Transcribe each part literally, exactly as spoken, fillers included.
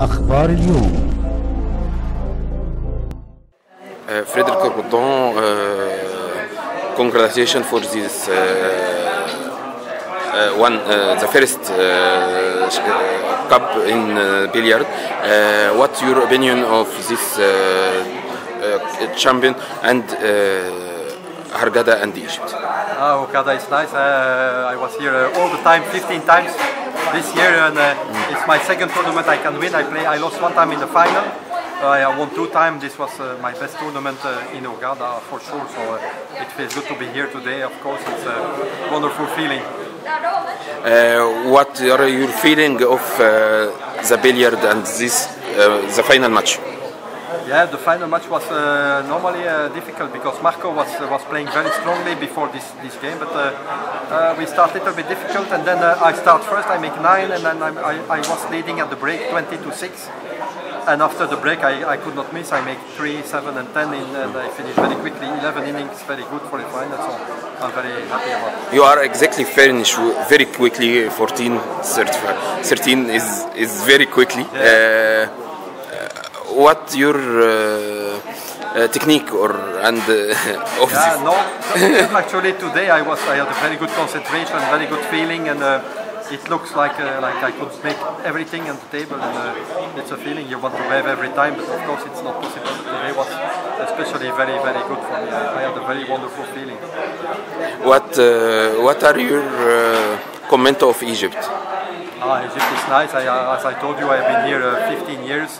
أخبار اليوم. Frederic Cordon, uh, congratulations for this uh, uh, one, uh, the first uh, cup in uh, billiard. Uh, what's your opinion of this uh, uh, champion and uh, Hurghada and Egypt? Oh, Ogada is nice. Uh, I was here uh, all the time, fifteen times this year, and uh, mm. It's my second tournament I can win. I play. I lost one time in the final. I won two times. This was uh, my best tournament uh, in Ogada for sure. So uh, it feels good to be here today. Of course, it's a wonderful feeling. Uh, what are your feeling of uh, the billiard and this uh, the final match? Yeah, the final match was uh, normally uh, difficult because Marco was uh, was playing very strongly before this this game, but uh, uh, we start a little bit difficult, and then uh, I start first. I make nine, and then I, I I was leading at the break twenty to six. And after the break, I, I could not miss. I make three, seven, and ten, in, and I finish very quickly. Eleven innings, very good for the final. So I'm very happy about it. You are exactly finished very quickly. Fourteen, thirteen is is very quickly. Yeah. Uh, what your uh, uh, technique or and uh, of yeah, no, actually today I was I had a very good concentration, very good feeling, and. Uh, It looks like uh, like I could make everything on the table, and uh, it's a feeling you want to have every time, but of course it's not possible. Today was especially very very good for me. I had a very wonderful feeling. What uh, what are your uh, comment of Egypt? Ah, Egypt is nice. I, uh, as I told you, I've been here uh, fifteen years,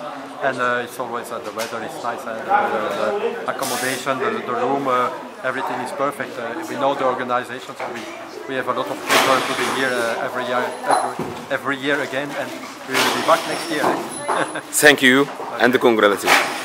and uh, it's always uh, the weather is nice, and uh, the accommodation, the, the room, uh, everything is perfect. Uh, we know the organization, so we. We have a lot of people to be here uh, every year, every, every year again, and we will be back next year. Thank you, and congratulations.